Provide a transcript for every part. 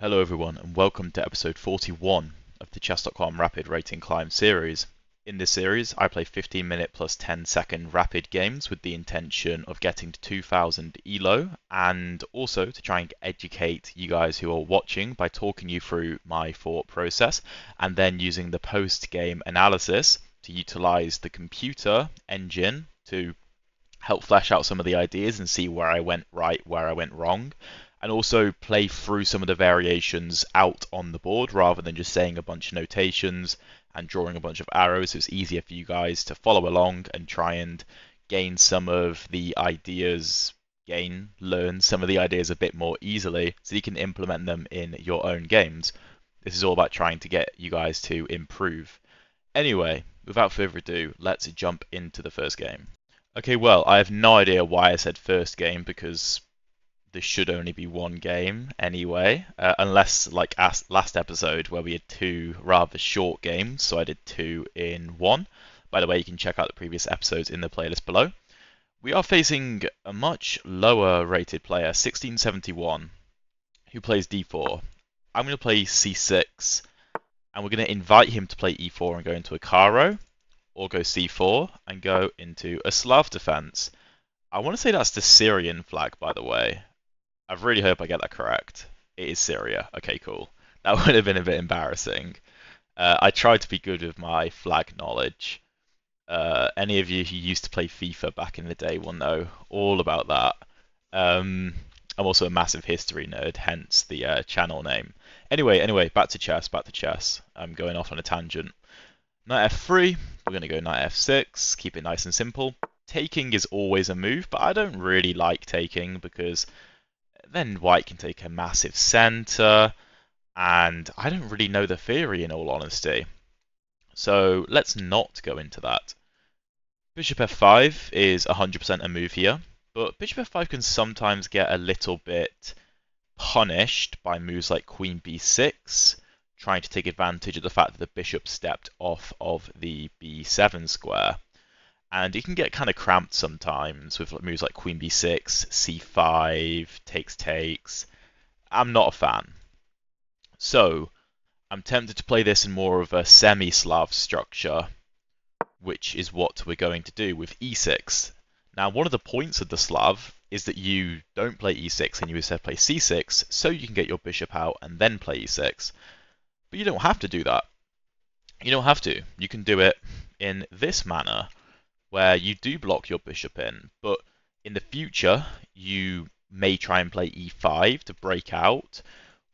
Hello everyone and welcome to episode 41 of the Chess.com Rapid Rating Climb series. In this series I play 15-minute plus 10-second rapid games with the intention of getting to 2000 ELO and also to try and educate you guys who are watching by talking you through my thought process and then using the post-game analysis to utilize the computer engine to help flesh out some of the ideas and see where I went right, where I went wrong, and also play through some of the variations out on the board rather than just saying a bunch of notations and drawing a bunch of arrows. So it's easier for you guys to follow along and try and gain some of the ideas, learn some of the ideas a bit more easily so you can implement them in your own games. This is all about trying to get you guys to improve. Anyway, without further ado, let's jump into the first game. Okay, well, I have no idea why I said first game because there should only be one game anyway, unless like last episode where we had two rather short games, so I did two in one. By the way, you can check out the previous episodes in the playlist below. We are facing a much lower rated player, 1671, who plays d4. I'm going to play c6, and we're going to invite him to play e4 and go into a Caro, or go c4 and go into a Slav defense. I want to say that's the Syrian flag, by the way. I really hope I get that correct. It is Syria. Okay, cool. That would have been a bit embarrassing. I tried to be good with my flag knowledge. Any of you who used to play FIFA back in the day will know all about that. I'm also a massive history nerd, hence the channel name. Anyway, back to chess. I'm going off on a tangent. Knight f3. We're going to go knight f6. Keep it nice and simple. Taking is always a move, but I don't really like taking because then white can take a massive center, and I don't really know the theory in all honesty. So let's not go into that. Bishop f5 is 100% a move here, but bishop f5 can sometimes get a little bit punished by moves like queen b6, trying to take advantage of the fact that the bishop stepped off of the b7 square. And it can get kind of cramped sometimes with moves like queen b6, c5, takes. I'm not a fan. So I'm tempted to play this in more of a semi Slav structure, which is what we're going to do with e6. Now, one of the points of the Slav is that you don't play e6 and you instead play c6, so you can get your bishop out and then play e6. But you don't have to do that. You don't have to. You can do it in this manner, where you do block your bishop in, but in the future you may try and play e5 to break out,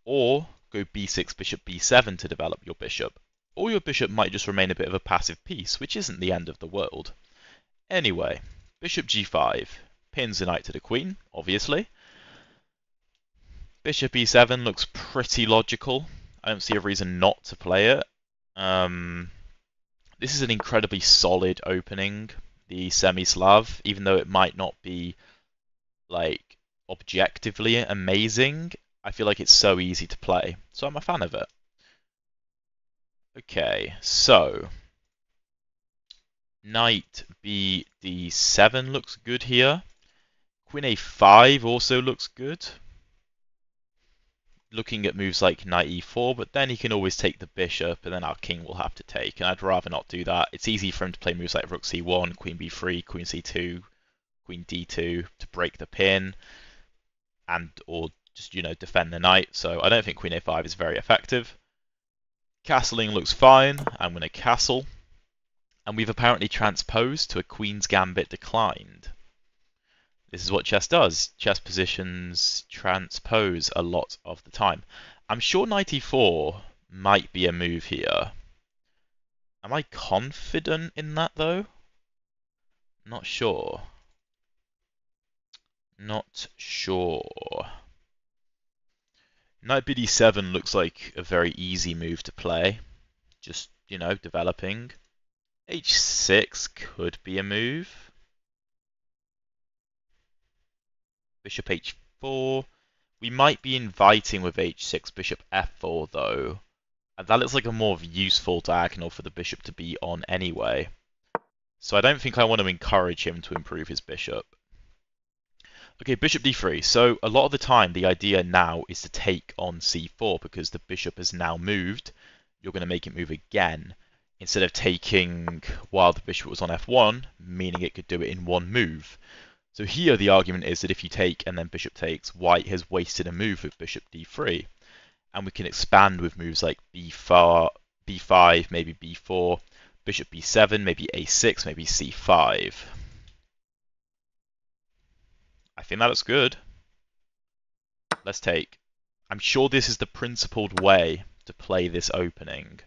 or go b6, bishop b7 to develop your bishop. Or your bishop might just remain a bit of a passive piece, which isn't the end of the world. Anyway, bishop g5 pins the knight to the queen, obviously. Bishop e7 looks pretty logical. I don't see a reason not to play it. This is an incredibly solid opening, the Semi-Slav, even though it might not be, like, objectively amazing. I feel like it's so easy to play, so I'm a fan of it. Okay, so knight bd7 looks good here. Queen a5 also looks good. Looking at moves like knight e4, but then he can always take the bishop, and then our king will have to take, and I'd rather not do that. It's easy for him to play moves like rook c1, queen b3, queen c2, queen d2 to break the pin, and or just, you know, defend the knight, so I don't think queen a5 is very effective. Castling looks fine. I'm going to castle, and we've apparently transposed to a queen's gambit declined. This is what chess does. Chess positions transpose a lot of the time. I'm sure knight e4 might be a move here. Am I confident in that, though? Not sure. Not sure. Knight bd7 looks like a very easy move to play. Just, you know, developing. h6 could be a move. Bishop h4. We might be inviting with h6, bishop f4 though. And that looks like a more useful diagonal for the bishop to be on anyway. So I don't think I want to encourage him to improve his bishop. Okay, bishop d3. So a lot of the time, the idea now is to take on c4 because the bishop has now moved. You're going to make it move again instead of taking while the bishop was on f1, meaning it could do it in one move. So here the argument is that if you take and then bishop takes, white has wasted a move with bishop d3. And we can expand with moves like b5, maybe b4, bishop b7, maybe a6, maybe c5. I think that looks good. Let's take. I'm sure this is the principled way to play this opening.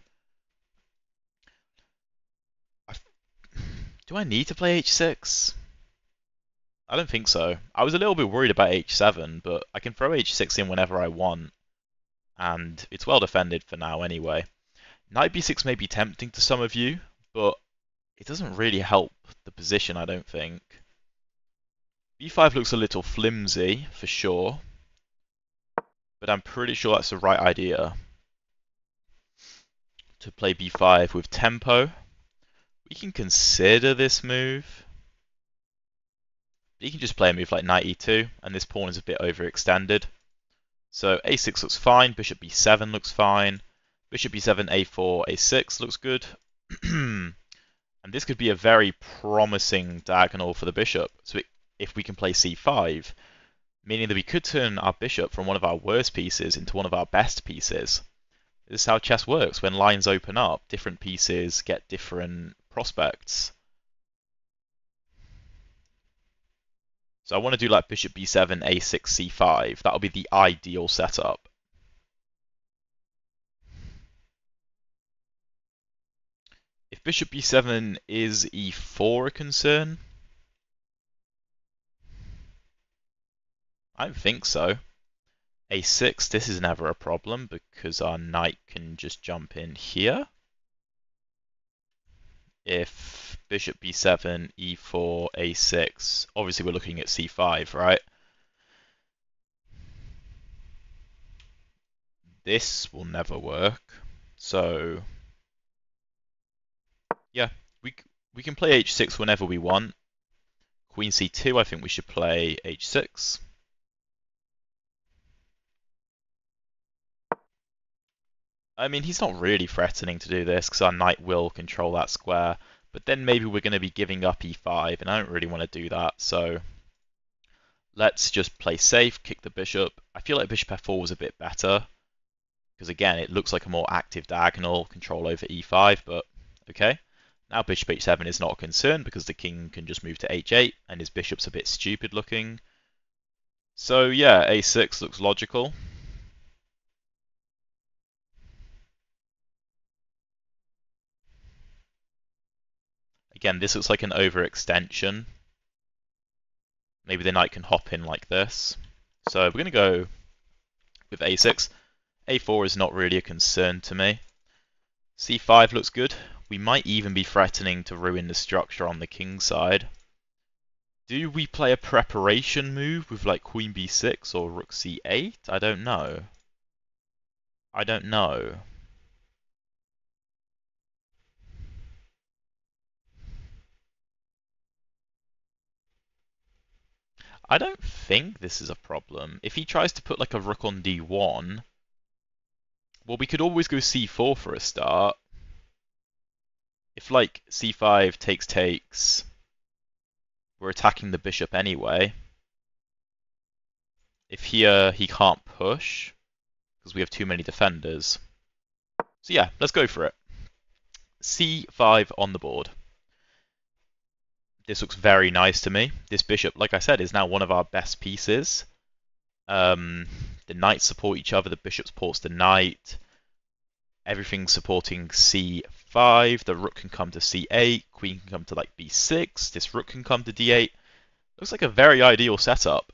Do I need to play h6? I don't think so. I was a little bit worried about h7, but I can throw h6 in whenever I want. And it's well defended for now anyway. Knight b6 may be tempting to some of you, but it doesn't really help the position, I don't think. b5 looks a little flimsy, for sure. But I'm pretty sure that's the right idea. To play b5 with tempo. We can consider this move. You can just play a move like knight e2, and this pawn is a bit overextended. So a6 looks fine, bishop b7 looks fine, bishop b7, a4, a6 looks good. And this could be a very promising diagonal for the bishop. So if we can play c5, meaning that we could turn our bishop from one of our worst pieces into one of our best pieces. This is how chess works. When lines open up, different pieces get different prospects. So I want to do like bishop b7, a6, c5. That'll be the ideal setup. If bishop b7 is e4 a concern? I don't think so. a6, this is never a problem because our knight can just jump in here. If bishop b7, e4, a6, obviously we're looking at c5, right? This will never work. So, yeah, we can play h6 whenever we want. Queen c2, I think we should play h6. I mean, he's not really threatening to do this because our knight will control that square. But then maybe we're going to be giving up e5, and I don't really want to do that. So let's just play safe, kick the bishop. I feel like bishop f4 was a bit better because, again, it looks like a more active diagonal, control over e5. But, okay, now bishop h7 is not a concern because the king can just move to h8, and his bishop's a bit stupid looking. So, yeah, a6 looks logical. Again, this looks like an overextension. Maybe the knight can hop in like this. So we're going to go with a6. a4 is not really a concern to me. c5 looks good. We might even be threatening to ruin the structure on the king side. Do we play a preparation move with like queen b6 or rook c8? I don't know. I don't know. I don't think this is a problem. If he tries to put like a rook on d1, well, we could always go c4 for a start. If like c5 takes, we're attacking the bishop anyway. If here he can't push because we have too many defenders. So yeah, let's go for it. c5 on the board. This looks very nice to me. This bishop, like I said, is now one of our best pieces. The knights support each other. The bishop supports the knight. Everything's supporting c5. The rook can come to c8. Queen can come to like b6. This rook can come to d8. Looks like a very ideal setup.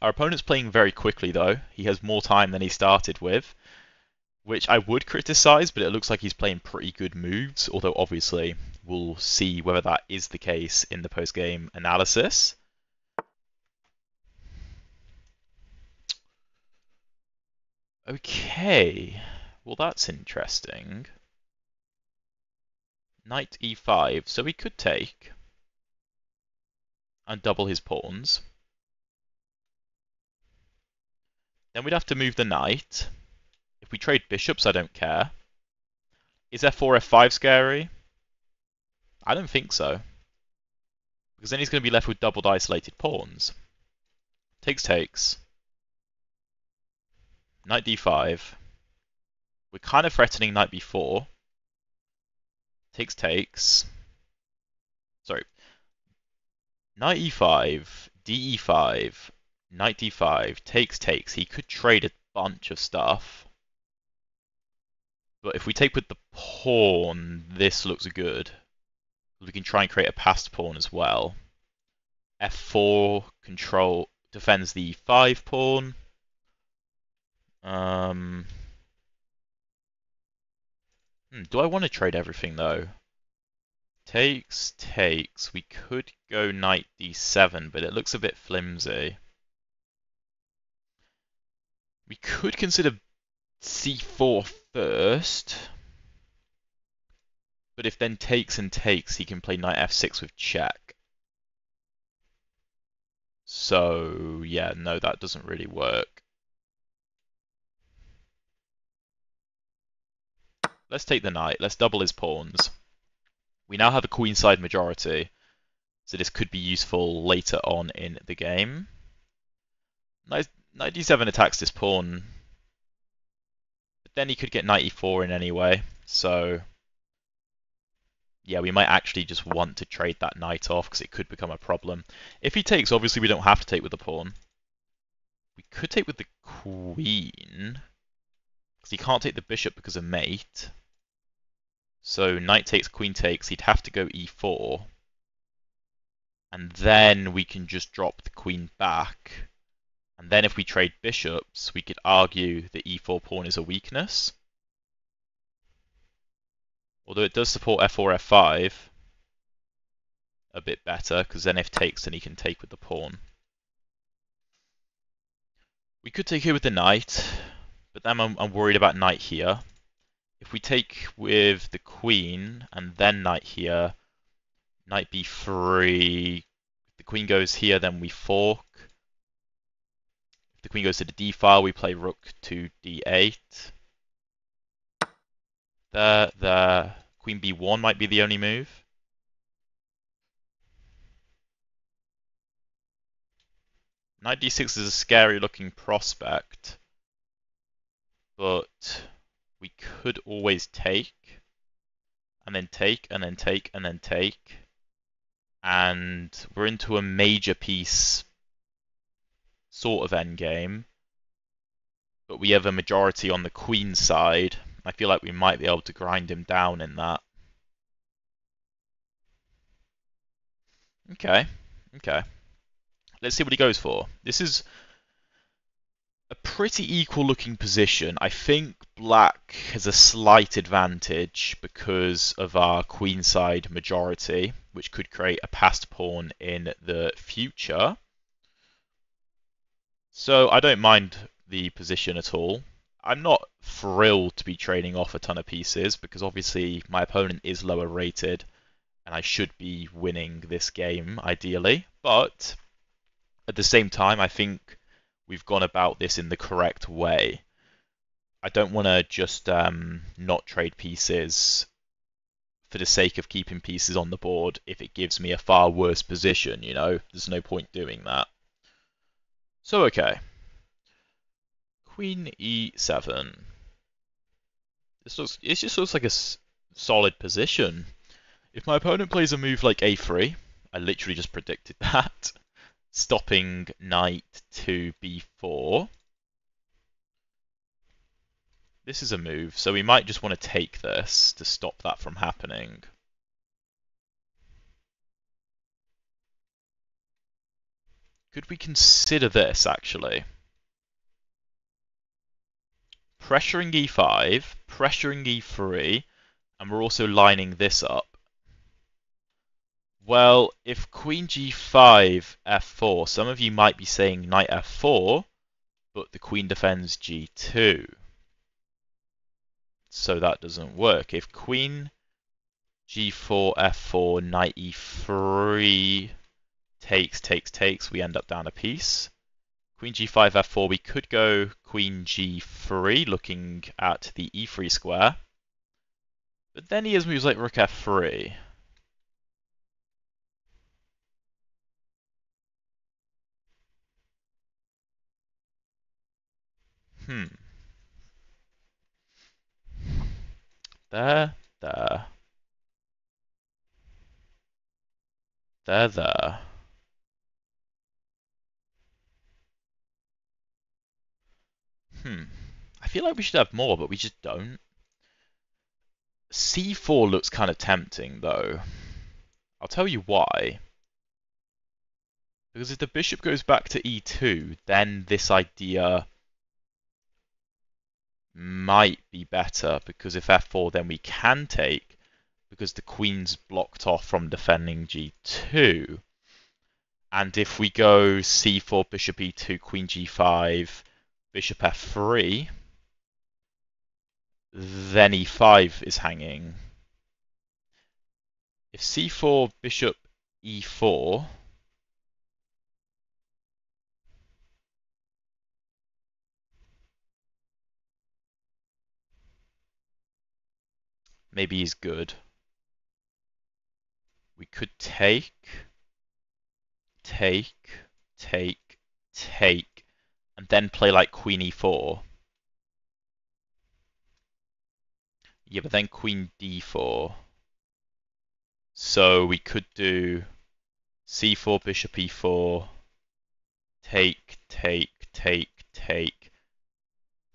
Our opponent's playing very quickly, though. He has more time than he started with, which I would criticize, but it looks like he's playing pretty good moves, although obviously we'll see whether that is the case in the post-game analysis. Okay, well that's interesting. Knight e5, so we could take and double his pawns. Then we'd have to move the knight. If we trade bishops, I don't care. Is f4, f5 scary? I don't think so. Because then he's going to be left with doubled isolated pawns. Takes, takes. Knight d5. We're kind of threatening knight b4. Takes, takes. Sorry. Knight e5, d e5, knight d5, takes, takes. He could trade a bunch of stuff. But if we take with the pawn, this looks good. We can try and create a passed pawn as well. f4 control defends the e5 pawn. Do I want to trade everything though? Takes, takes. We could go knight d7, but it looks a bit flimsy. We could consider c4 first. But if then takes and takes, he can play knight f6 with check. So, yeah, no, that doesn't really work. Let's take the knight. Let's double his pawns. We now have a queenside majority, so this could be useful later on in the game. Knight d7 attacks this pawn. But then he could get knight e4 in anyway, so... yeah, we might actually just want to trade that knight off because it could become a problem. If he takes, obviously we don't have to take with the pawn. We could take with the queen because he can't take the bishop because of mate. So knight takes, queen takes, he'd have to go e4. And then we can just drop the queen back. And then if we trade bishops, we could argue that e4 pawn is a weakness. Although it does support f4, f5 a bit better, because then if takes, then he can take with the pawn. We could take here with the knight, but then I'm worried about knight here. If we take with the queen and then knight here, knight b3, if the queen goes here, then we fork. If the queen goes to the d file, we play rook to d8. The queen b1 might be the only move. Knight d6 is a scary looking prospect, but we could always take, and then take, and then take, and then take, and we're into a major piece sort of endgame, but we have a majority on the queen side. I feel like we might be able to grind him down in that. Okay. Let's see what he goes for. This is a pretty equal looking position. I think black has a slight advantage because of our queenside majority, which could create a passed pawn in the future. So I don't mind the position at all. I'm not thrilled to be trading off a ton of pieces because obviously my opponent is lower rated and I should be winning this game ideally, but at the same time I think we've gone about this in the correct way. I don't want to just not trade pieces for the sake of keeping pieces on the board if it gives me a far worse position, you know, there's no point doing that. So okay. Queen e7. It just looks like a solid position. If my opponent plays a move like a3, I literally just predicted that, stopping knight to b4. This is a move, so we might just want to take this to stop that from happening. Could we consider this, actually? Pressuring e5, pressuring e3, and we're also lining this up. Well, if queen g5, f4, some of you might be saying knight f4, but the queen defends g2. So that doesn't work. If queen g4, f4, knight e3, takes, takes, takes, we end up down a piece. Queen g5, f4. We could go queen g3, looking at the e3 square. But then he has moves like rook f3. There. I feel like we should have more, but we just don't. C4 looks kind of tempting, though. I'll tell you why. Because if the bishop goes back to e2, then this idea might be better, because if f4, then we can take, because the queen's blocked off from defending g2. And if we go c4, bishop e2, queen g5, bishop f3, then e5 is hanging. If c4, bishop e4, maybe he's good. We could take, and then play like queen e4. Yeah, but then queen d4. So we could do c4, bishop e4, take,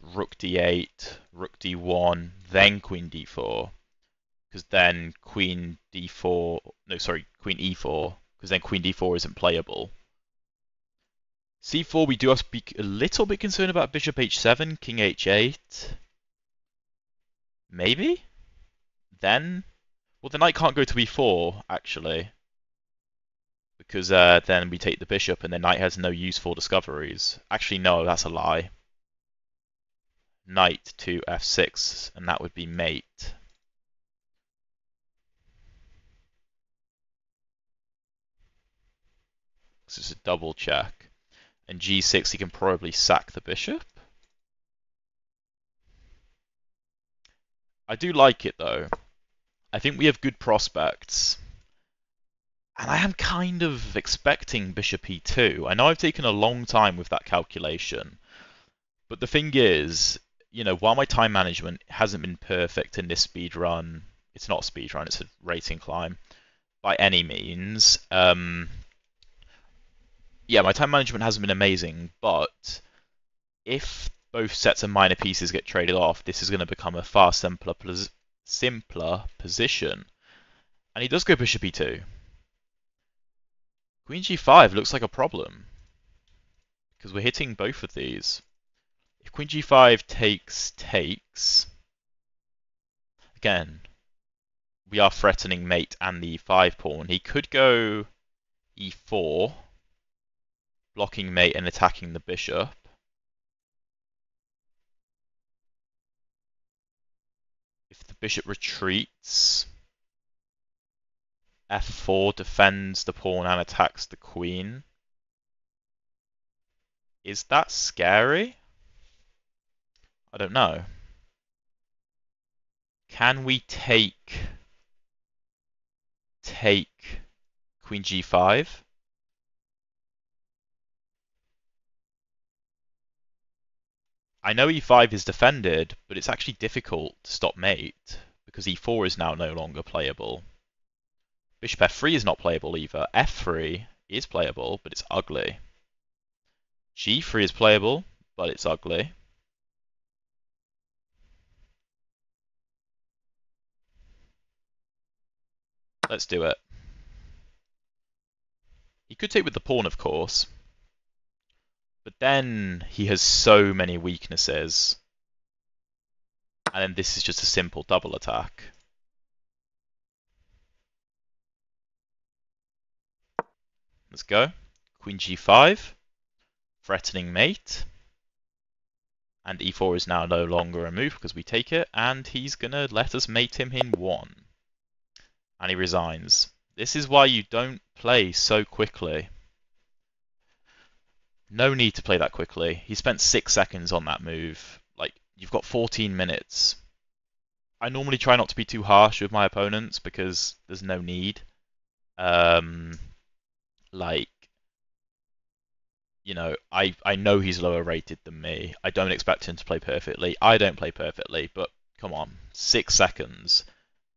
rook d8, rook d1, then queen d4. Because then queen e4, because then queen d4 isn't playable. c4, we do have to be a little bit concerned about bishop h7, king h8. Maybe? Then? Well, the knight can't go to e4, actually. Because then we take the bishop and the knight has no useful discoveries. Actually, no, that's a lie. Knight to f6, and that would be mate. So it's a double check. And g6, he can probably sack the bishop. I do like it, though. I think we have good prospects. And I am kind of expecting bishop e2. I know I've taken a long time with that calculation. But the thing is, you know, while my time management hasn't been perfect in this speedrun, it's not a speedrun, it's a rating climb, by any means. Yeah, my time management hasn't been amazing, but if both sets of minor pieces get traded off, this is going to become a far simpler position. And he does go bishop e2. Queen g5 looks like a problem, because we're hitting both of these. If queen g5 takes, again, we are threatening mate and the e5 pawn. He could go e4, blocking mate and attacking the bishop. If the bishop retreats, f4 defends the pawn and attacks the queen. Is that scary? I don't know. Can we take queen g5? I know e5 is defended, but it's actually difficult to stop mate, because e4 is now no longer playable. Bishop f3 is not playable either. f3 is playable, but it's ugly. g3 is playable, but it's ugly. Let's do it. He could take with the pawn, of course. But then he has so many weaknesses. And then this is just a simple double attack. Let's go. Queen g5. Threatening mate. And e4 is now no longer a move because we take it. And he's going to let us mate him in one. And he resigns. This is why you don't play so quickly. No need to play that quickly. He spent 6 seconds on that move. Like, you've got 14 minutes. I normally try not to be too harsh with my opponents because there's no need. Like, you know, I know he's lower rated than me. I don't expect him to play perfectly. I don't play perfectly, but come on, 6 seconds.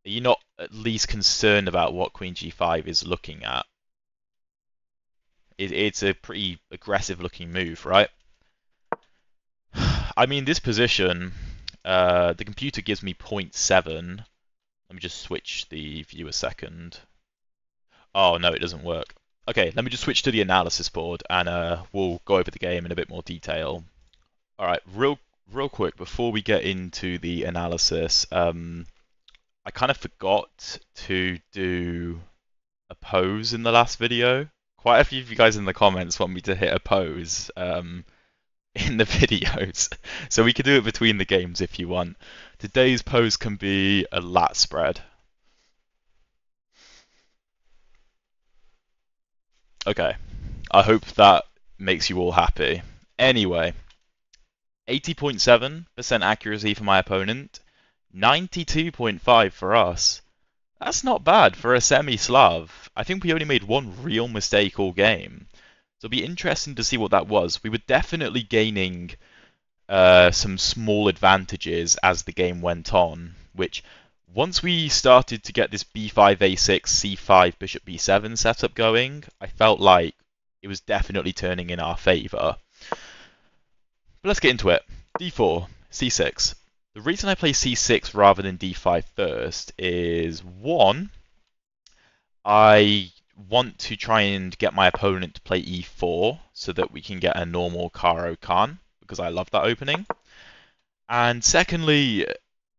Are you not at least concerned about what Queen G5 is looking at? It's a pretty aggressive looking move, right? I mean, this position, the computer gives me 0.7. Let me just switch the view a second. Oh, no, it doesn't work. Okay, let me just switch to the analysis board and we'll go over the game in a bit more detail. All right, real quick, before we get into the analysis, I kind of forgot to do a pose in the last video. Quite a few of you guys in the comments want me to hit a pose in the videos. So we could do it between the games if you want. Today's pose can be a lat spread. Okay, I hope that makes you all happy. Anyway, 80.7% accuracy for my opponent, 92.5 for us. That's not bad for a semi-Slav. I think we only made one real mistake all game. So it'll be interesting to see what that was. We were definitely gaining some small advantages as the game went on, which once we started to get this b5, a6, c5, bishop b7 setup going, I felt like it was definitely turning in our favour. But let's get into it. d4, c6. The reason I play c6 rather than d5 first is, one, I want to try and get my opponent to play e4 so that we can get a normal Caro-Kann, because I love that opening. And secondly,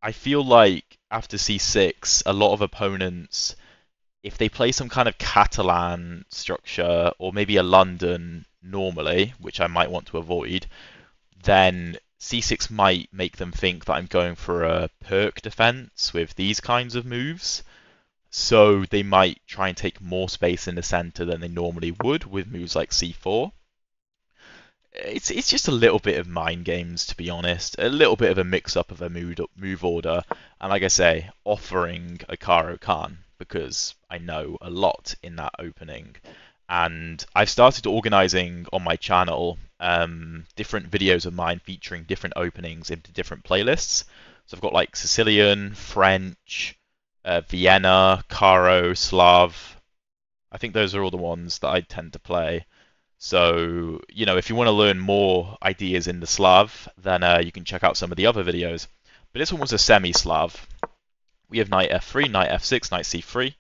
I feel like after c6, a lot of opponents, if they play some kind of Catalan structure or maybe a London normally, which I might want to avoid, then c6 might make them think that I'm going for a perk defense with these kinds of moves. So they might try and take more space in the center than they normally would with moves like c4. It's just a little bit of mind games, to be honest. A little bit of a mix-up of a move order. And like I say, offering a Caro-Kann, because I know a lot in that opening. And I've started organizing on my channel different videos of mine featuring different openings into different playlists. So I've got like Sicilian, French, Vienna, Caro, Slav. I think those are all the ones that I tend to play. So, you know, if you want to learn more ideas in the Slav, then you can check out some of the other videos. But this one was a semi-Slav. We have knight f3, knight f6, knight c3.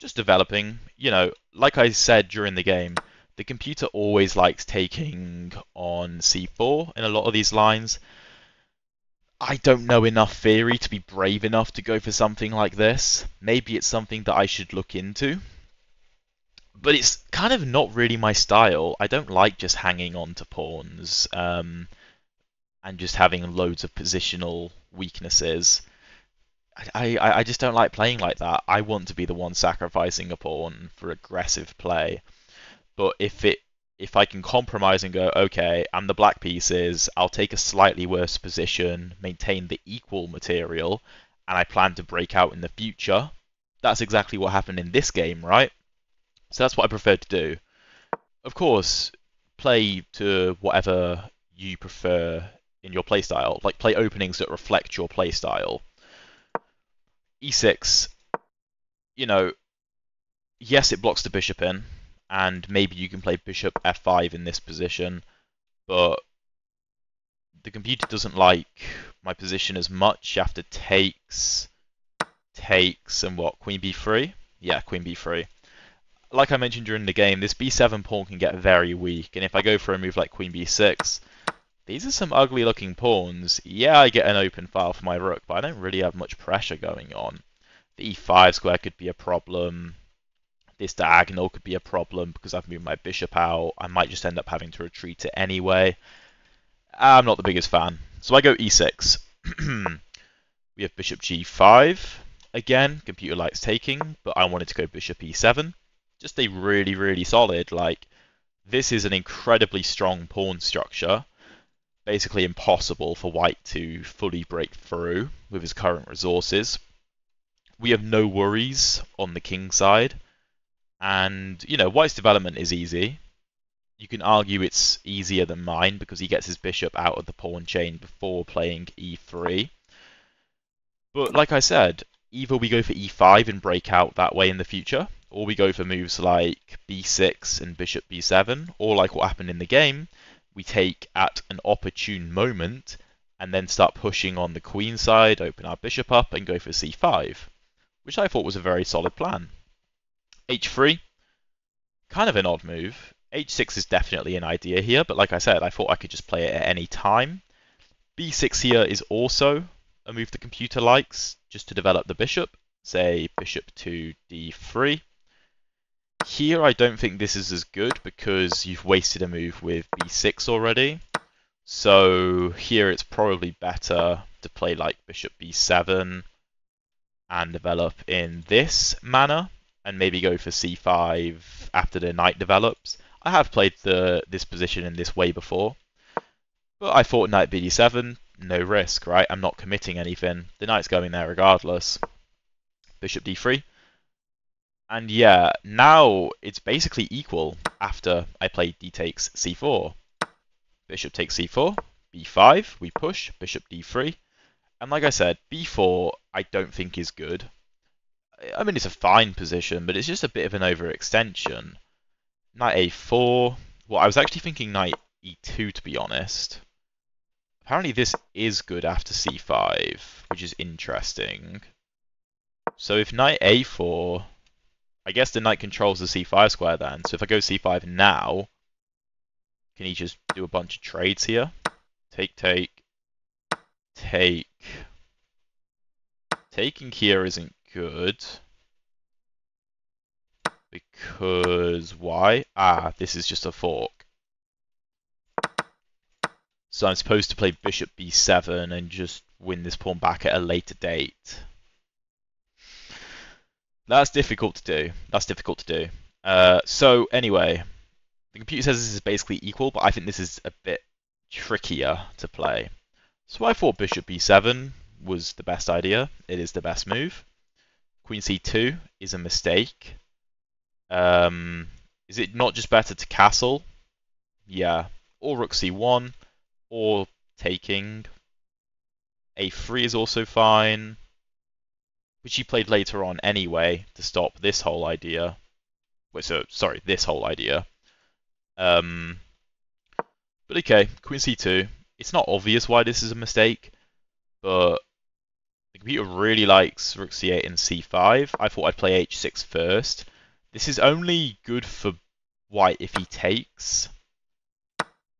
Just developing. You know, like I said during the game, the computer always likes taking on c4 in a lot of these lines. I don't know enough theory to be brave enough to go for something like this. Maybe it's something that I should look into. But it's kind of not really my style. I don't like just hanging on to pawns and just having loads of positional weaknesses. I just don't like playing like that. I want to be the one sacrificing a pawn for aggressive play. But if I can compromise and go, okay, and the black pieces, I'll take a slightly worse position, maintain the equal material, and I plan to break out in the future. That's exactly what happened in this game, right? So that's what I prefer to do. Of course, play to whatever you prefer in your playstyle. Like, play openings that reflect your playstyle. e6, you know, yes, it blocks the bishop in, and maybe you can play bishop f5 in this position, but the computer doesn't like my position as much after takes, and what, queen b3? Yeah, queen b3. Like I mentioned during the game, this b7 pawn can get very weak, and if I go for a move like queen b6, these are some ugly looking pawns. Yeah, I get an open file for my rook, but I don't really have much pressure going on. The e5 square could be a problem. This diagonal could be a problem because I've moved my bishop out. I might just end up having to retreat it anyway. I'm not the biggest fan. So I go e6. We have bishop g5. Again, computer likes taking, but I wanted to go bishop e7. Just a really solid, like, This is an incredibly strong pawn structure, basically impossible for White to fully break through with his current resources. We have no worries on the king side, and you know, White's development is easy. You can argue it's easier than mine because he gets his bishop out of the pawn chain before playing e3. But like I said, either we go for e5 and break out that way in the future, or we go for moves like b6 and bishop b7, or like what happened in the game, we take at an opportune moment and then start pushing on the queen side, open our bishop up and go for c5, which I thought was a very solid plan. h3, kind of an odd move. h6 is definitely an idea here, but like I said, I thought I could just play it at any time. b6 here is also a move the computer likes, just to develop the bishop, say bishop to d3. Here I don't think this is as good because you've wasted a move with b6 already, so here it's probably better to play like bishop b7 and develop in this manner, and maybe go for c5 after the knight develops. I have played this position in this way before, but I thought knight bd7, no risk, right? I'm not committing anything. The knight's going there regardless. Bishop d3. And yeah, now it's basically equal after I played d takes c4. Bishop takes c4, b5, we push, bishop d3. And like I said, b4 I don't think is good. I mean, it's a fine position, but it's just a bit of an overextension. Knight a4. Well, I was actually thinking knight e2, to be honest. Apparently this is good after c5, which is interesting. So if knight a4, I guess the knight controls the c5 square then. So if I go c5 now, can he just do a bunch of trades here? Take, take, take. Taking here isn't good. Because why? Ah, this is just a fork. So I'm supposed to play bishop b7 and just win this pawn back at a later date. That's difficult to do. That's difficult to do. So anyway, the computer says this is basically equal, but I think this is a bit trickier to play. So I thought bishop b7 was the best idea. It is the best move. Queen c2 is a mistake. Is it not just better to castle? Yeah. Or rook c1, or taking. a3 is also fine, which he played later on anyway to stop this whole idea. Wait, so sorry, this whole idea. But okay, queen c2. It's not obvious why this is a mistake, but the computer really likes rook c8 and c5. I thought I'd play h6 first. This is only good for White if he takes,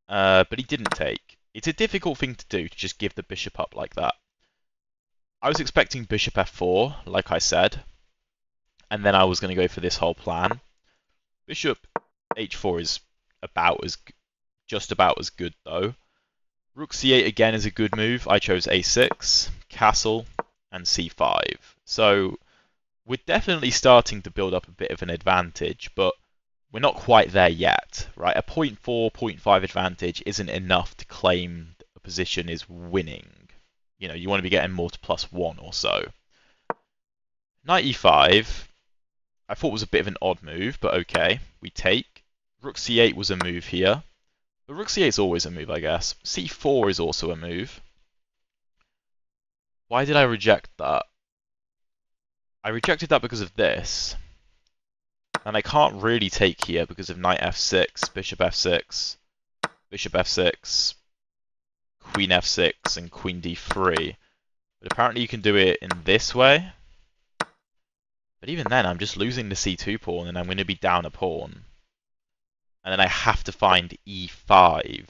but he didn't take. It's a difficult thing to do, to just give the bishop up like that. I was expecting bishop f4, like I said, and then I was going to go for this whole plan. Bishop h4 is just about as good though. Rook c8 again is a good move. I chose a6, castle, and c5. So we're definitely starting to build up a bit of an advantage, but we're not quite there yet, right? A 0.4, 0.5 advantage isn't enough to claim a position is winning. You know, you want to be getting more to +1 or so. Knight e5, I thought was a bit of an odd move, but okay, we take. Rook c8 was a move here. But rook c8 is always a move, I guess. c4 is also a move. Why did I reject that? I rejected that because of this. And I can't really take here because of knight f6, bishop f6, bishop f6, queen f6, and queen d3. But apparently you can do it in this way. But even then, I'm just losing the c2 pawn, and I'm going to be down a pawn. And then I have to find e5.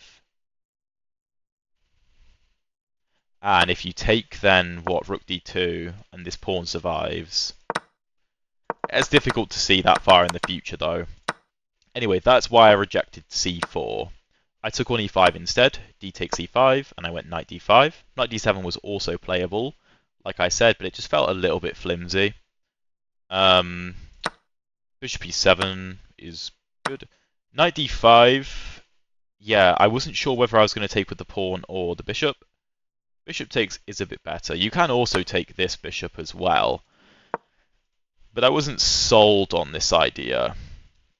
And if you take, then what? Rook d2, and this pawn survives. It's difficult to see that far in the future, though. Anyway, that's why I rejected c4. I took on e5 instead, d takes e5, and I went knight d5. Knight d7 was also playable, like I said, but it just felt a little bit flimsy. Bishop e7 is good. Knight d5. Yeah, I wasn't sure whether I was going to take with the pawn or the bishop. Bishop takes is a bit better. You can also take this bishop as well. But I wasn't sold on this idea.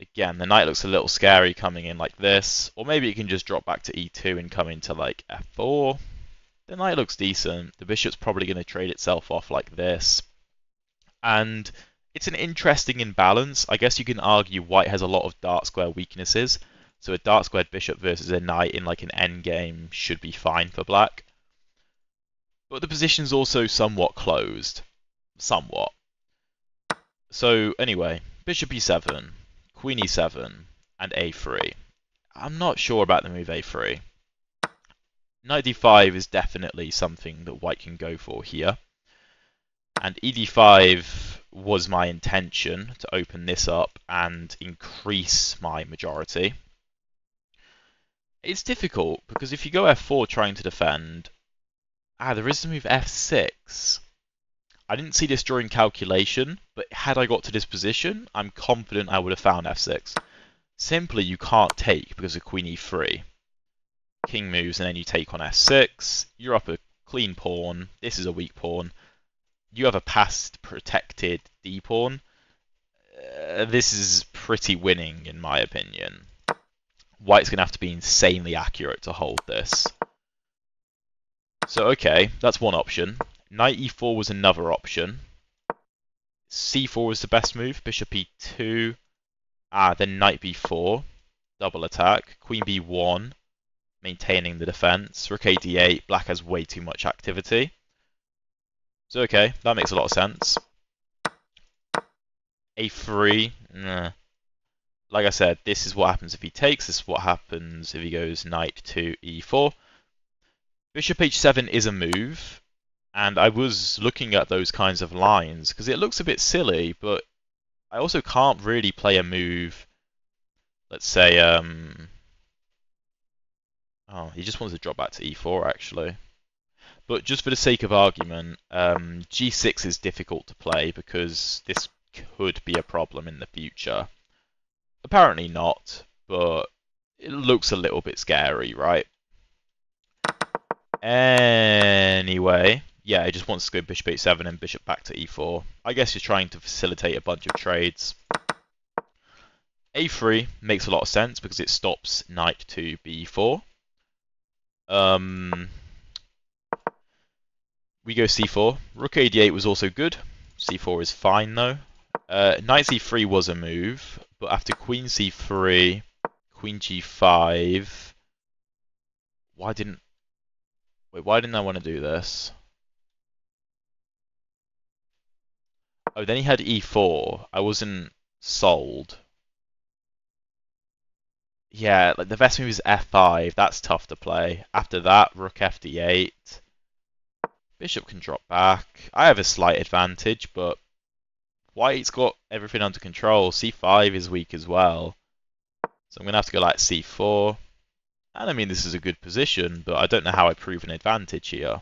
Again, the knight looks a little scary coming in like this. Or maybe it can just drop back to e2 and come into like f4. The knight looks decent. The bishop's probably going to trade itself off like this. And it's an interesting imbalance. I guess you can argue white has a lot of dark square weaknesses. So a dark squared bishop versus a knight in like an endgame should be fine for black. But the position's also somewhat closed. Somewhat. So anyway, bishop e7, queen e7, and a3. I'm not sure about the move a3. Knight d5 is definitely something that white can go for here. And ed5 was my intention to open this up and increase my majority. It's difficult because if you go f4 trying to defend, there is the move f6. I didn't see this during calculation, but had I got to this position, I'm confident I would have found f6. Simply, you can't take because of queen e3. King moves and then you take on f6. You're up a clean pawn. This is a weak pawn. You have a past protected d pawn. This is pretty winning in my opinion. White's going to have to be insanely accurate to hold this. So okay, that's one option. Knight e4 was another option. c4 was the best move. Bishop e2. Then knight b4. Double attack. Queen b1. Maintaining the defense. Rook a d8. Black has way too much activity. So okay, that makes a lot of sense. a3. Nah. Like I said, this is what happens if he takes. This is what happens if he goes knight to e4. Bishop h7 is a move. And I was looking at those kinds of lines because it looks a bit silly, but I also can't really play a move. Let's say, oh, he just wants to drop back to e4 actually. But just for the sake of argument, g6 is difficult to play because this could be a problem in the future. Apparently not, but it looks a little bit scary, right? Anyway. Yeah, it just wants to go bishop h7 and bishop back to e4. I guess you're trying to facilitate a bunch of trades. a3 makes a lot of sense because it stops knight to b4. We go c4. Rook a8 was also good. c4 is fine though. Knight c3 was a move, but after queen c3, queen g5. Why didn't I want to do this? Oh, then he had e4. I wasn't sold. Yeah, like the best move is f5. That's tough to play. After that, rook fd8. Bishop can drop back. I have a slight advantage, but white's got everything under control. c5 is weak as well. So I'm going to have to go like c4. And I mean, this is a good position, but I don't know how I prove an advantage here.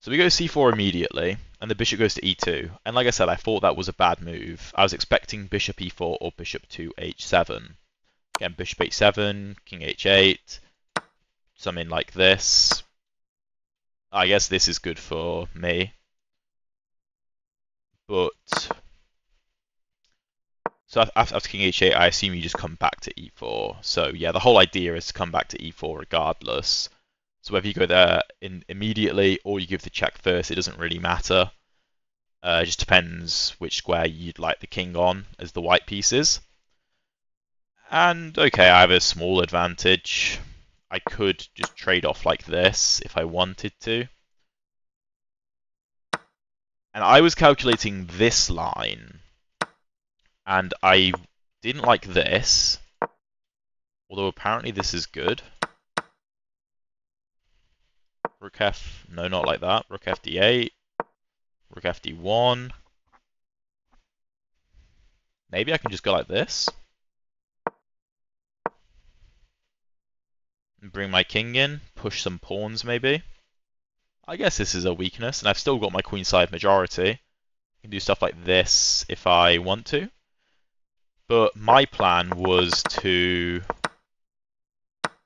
So we go c4 immediately, and the bishop goes to e2. And like I said, I thought that was a bad move. I was expecting bishop e4 or bishop to h7. Again, bishop h7, king h8, something like this. I guess this is good for me. But... so after king h8, I assume you just come back to e4. So yeah, the whole idea is to come back to e4 regardless. So whether you go there immediately or you give the check first, it doesn't really matter. It just depends which square you'd like the king on as the white pieces. And okay, I have a small advantage. I could just trade off like this if I wanted to. And I was calculating this line. And I didn't like this. Although apparently this is good. Rook f, no, not like that. Rook f d8, rook f d1. Maybe I can just go like this. And bring my king in, push some pawns maybe. I guess this is a weakness, and I've still got my queenside majority. I can do stuff like this if I want to. But my plan was to,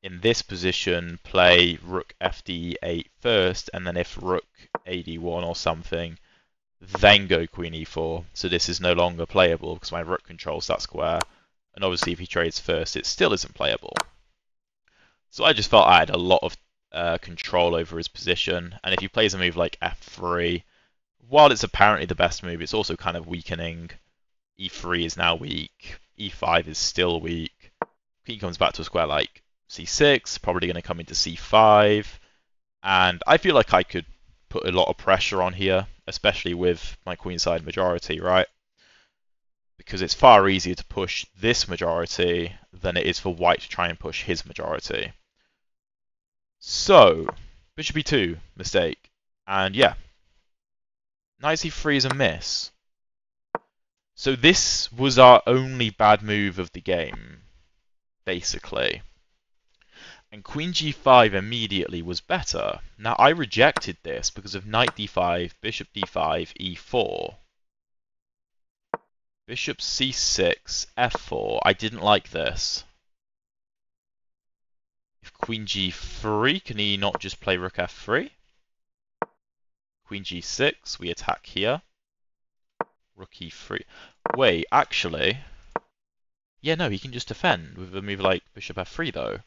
in this position, play rook fd8 first, and then if rook ad1 or something, then go queen e4. So this is no longer playable because my rook controls that square. And obviously if he trades first, it still isn't playable. So I just felt I had a lot of control over his position. And if he plays a move like f3, while it's apparently the best move, it's also kind of weakening. e3 is now weak. e5 is still weak. Queen comes back to a square like c6, probably going to come into c5. And I feel like I could put a lot of pressure on here, especially with my queenside majority, right? Because it's far easier to push this majority than it is for white to try and push his majority. So, bishop e2, mistake. And yeah, knight c3 is a miss. So this was our only bad move of the game, basically. And queen g5 immediately was better. Now I rejected this because of knight d5, bishop d5, e4. Bishop c6, f4. I didn't like this. If queen g3, can he not just play rook f3? Queen g6, we attack here. Rook e3. Wait, actually... Yeah, no, he can just defend with a move like bishop f3, though.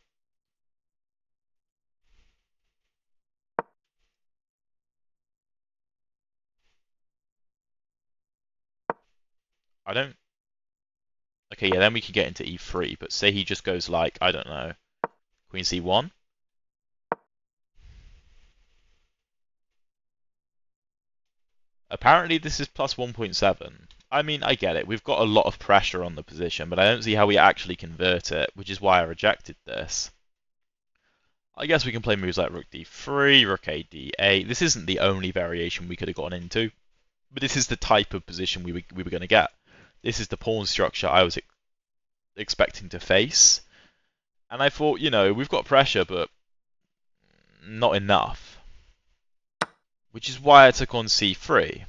I don't... Okay, yeah, then we can get into e3, but say he just goes like, I don't know, queen c1? Apparently this is plus 1.7. I mean, I get it. We've got a lot of pressure on the position, but I don't see how we actually convert it, which is why I rejected this. I guess we can play moves like rook d3, rook a d8. This isn't the only variation we could have gone into, but this is the type of position we were going to get. This is the pawn structure I was expecting to face. And I thought, you know, we've got pressure, but not enough. Which is why I took on c3.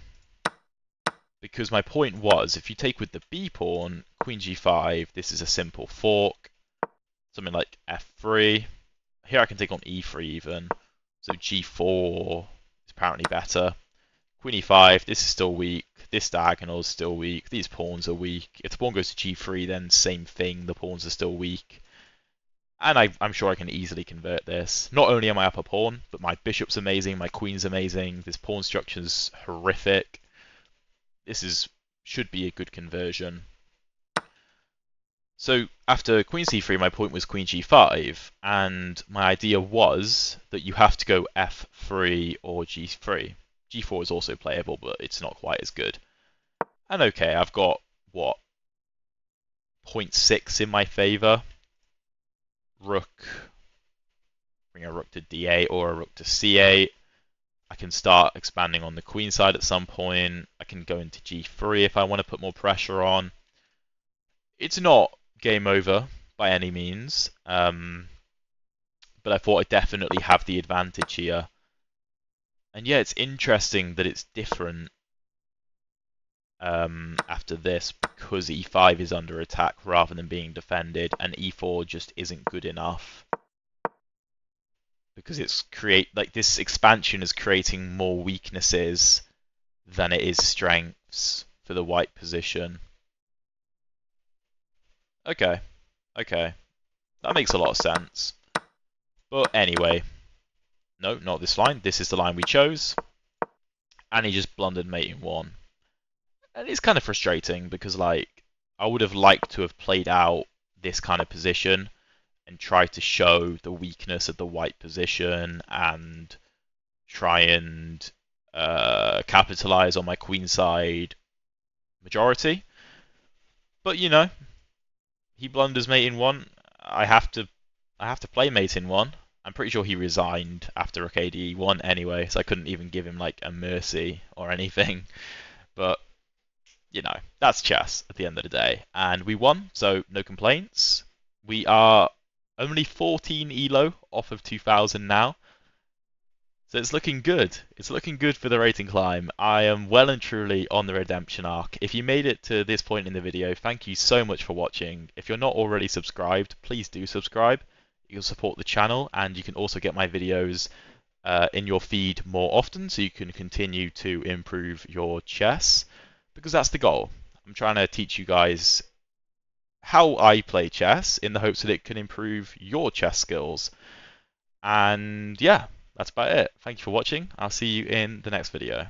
Because my point was, if you take with the b pawn, queen g5, this is a simple fork. Something like f3. Here I can take on e3 even. So g4 is apparently better. Queen e5, this is still weak, this diagonal is still weak, these pawns are weak. If the pawn goes to g3, then same thing, the pawns are still weak. And I'm sure I can easily convert this. Not only am I up a pawn, but my bishop's amazing, my queen's amazing, this pawn structure's horrific. This should be a good conversion. So after queen c3, my point was queen g5, and my idea was that you have to go f3 or g3. g4 is also playable, but it's not quite as good. And okay, I've got, what, 0.6 in my favour. Rook, bring a rook to d8 or a rook to c8. I can start expanding on the queen side at some point. I can go into g3 if I want to put more pressure on. It's not game over by any means, but I thought I definitely have the advantage here. And yeah, it's interesting that it's different after this because e5 is under attack rather than being defended, and e4 just isn't good enough because it's this expansion is creating more weaknesses than it is strengths for the white position. Okay, that makes a lot of sense. But anyway. No, not this line. This is the line we chose. And he just blundered mate in one. And it's kind of frustrating because, like, I would have liked to have played out this kind of position and tried to show the weakness of the white position and try and capitalize on my queenside majority. But, you know, he blunders mate in one. I have to play mate in one. I'm pretty sure he resigned after rook AD1 anyway, so I couldn't even give him like a mercy or anything. But, you know, that's chess at the end of the day. And we won, so no complaints. We are only 14 ELO off of 2000 now. So it's looking good. It's looking good for the rating climb. I am well and truly on the redemption arc. If you made it to this point in the video, thank you so much for watching. If you're not already subscribed, please do subscribe. You'll support the channel, and you can also get my videos in your feed more often, so you can continue to improve your chess, because that's the goal. I'm trying to teach you guys how I play chess in the hopes that it can improve your chess skills. And yeah, that's about it. Thank you for watching. I'll see you in the next video.